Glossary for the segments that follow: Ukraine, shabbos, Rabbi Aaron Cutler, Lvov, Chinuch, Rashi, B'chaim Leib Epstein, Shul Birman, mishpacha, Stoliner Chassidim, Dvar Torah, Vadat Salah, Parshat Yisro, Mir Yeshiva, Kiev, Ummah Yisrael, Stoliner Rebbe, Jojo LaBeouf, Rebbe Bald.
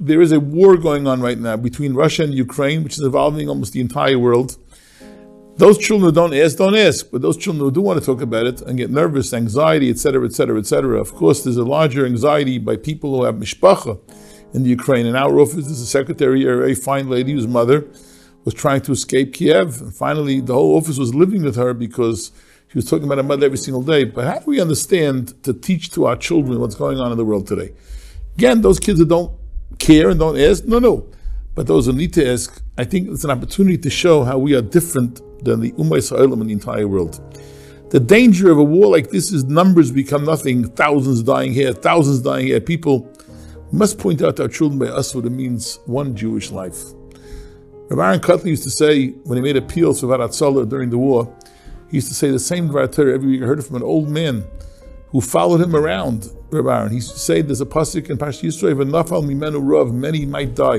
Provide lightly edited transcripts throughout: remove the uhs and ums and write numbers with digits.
There is a war going on right now between Russia and Ukraine, which is involving almost the entire world. Those children who don't ask, but those children who do want to talk about it and get nervous, anxiety, etc., etc., etc. Of course, there's a larger anxiety by people who have mishpacha in the Ukraine. In our office, there's a secretary, a very fine lady whose mother was trying to escape Kiev. And finally, the whole office was living with her because she was talking about her mother every single day. But how do we understand to teach to our children what's going on in the world today? Again, those kids who don't care and don't ask, no. But those who need to ask, I think it's an opportunity to show how we are different than the Ummah Yisraelim in the entire world. The danger of a war like this is numbers become nothing, thousands dying here, people. We must point out to our children by us what it means, one Jewish life. Rabbi Aaron Cutler used to say, when he made appeals for Vadat Salah during the war, he used to say the same Dvar Torah every week. I heard it from an old man who followed him around, Rabbi Aaron. He used to say, there's a pasuk in Parshat Yisro, v'nafal mimenu rav, many might die.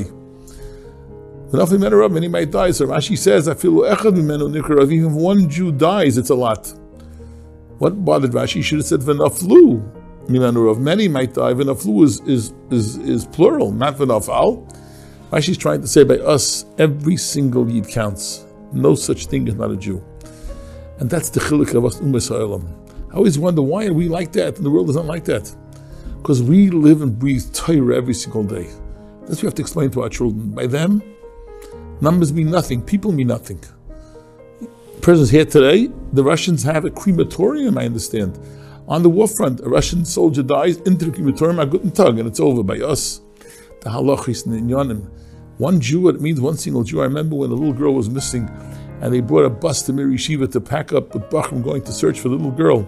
V'nafal mimenu rav, many might die. So Rashi says, afilu echad mimenu nikra rav, even if one Jew dies, it's a lot. What bothered Rashi? He should have said, v'naflu mimenu rav, many might die. V'naflu is plural, not v'nafal. Rashi's trying to say by us, every single yid counts. No such thing as not a Jew. And that's the chiluk of us, Ummah Yisraelim. I always wonder, why are we like that? And the world is not like that. Because we live and breathe Torah every single day. That's what we have to explain to our children. By them, numbers mean nothing. People mean nothing. The person's here today. The Russians have a crematorium, I understand. On the war front, a Russian soldier dies into the crematorium, a guten Tag, and it's over by us. The halachis and the inyanim. One Jew, what it means, one single Jew. I remember when a little girl was missing, and they brought a bus to Mir Yeshiva to pack up the Bachram going to search for the little girl.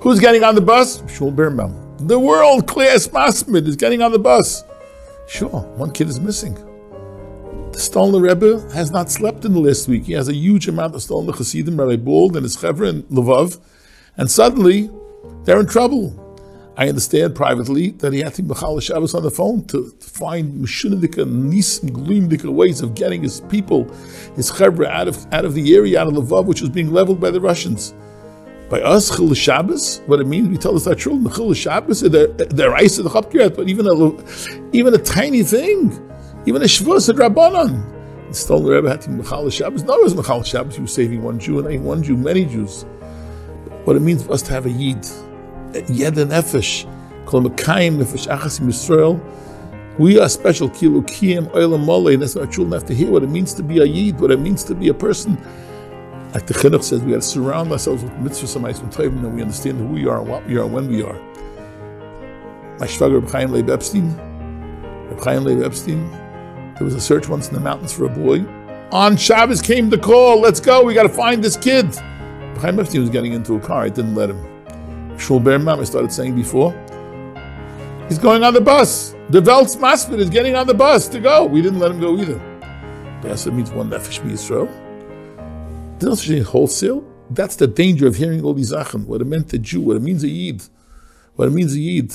Who's getting on the bus? Shul Birman. The world-class masmid is getting on the bus. Sure, one kid is missing. The Stoliner Rebbe has not slept in the last week. He has a huge amount of Stoliner Chassidim, Rebbe Bald, and his Chevra in Lvov. And suddenly, they're in trouble. I understand privately that he had to B'chal Shabbos on the phone to find Meshunadika, Nisim, Gluimdika ways of getting his people, his Chevra out of the area, out of Lvov, which was being leveled by the Russians. By us, Chil Shabbos, what it means, we tell this our children, Chil Shabbos, they're ice in the Chapkirat, but even a tiny thing, even a Shvus, a Drabanon. The Stoliner Rebbe had to B'chal Shabbos. No, it was B'chal Shabbos, he was saving one Jew, and not one Jew, many Jews. What it means for us to have a Yid. Yed and Nefesh, Kol Mekayim Nefesh Achasim Yisrael. We are special, Kilu Kiyem Olam Molei. That's why our children have to hear what it means to be a Yid, what it means to be a person. Like the Chinuch says, we got to surround ourselves with mitzvahs and ma'asim and tovim, and we understand who we are, what we are, when we are. My shvager B'chaim Leib Epstein. There was a search once in the mountains for a boy. On Shabbos came the call. Let's go. We got to find this kid. B'chaim Epstein was getting into a car. I didn't let him. Shul Birman, I started saying before, he's going on the bus. The Veltz Masfid is getting on the bus to go. We didn't let him go either. That's what means one nefesh b'Yisrael. There's no wholesale. That's the danger of hearing all these achim. What it meant a Jew, what it means a Yid, what it means a Yid.